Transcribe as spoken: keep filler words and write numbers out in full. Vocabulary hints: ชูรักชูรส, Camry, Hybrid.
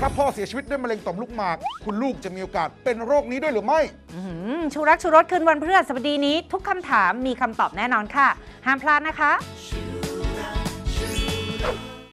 ถ้าพ่อเสียชีวิตด้วยมะเร็งต่อมลูกหมากคุณลูกจะมีโอกาสเป็นโรคนี้ด้วยหรือไม่ชูรักชูรสคืนวันพฤหัสบดีนี้ทุกคำถามมีคำตอบแน่นอนค่ะห้ามพลาดนะคะ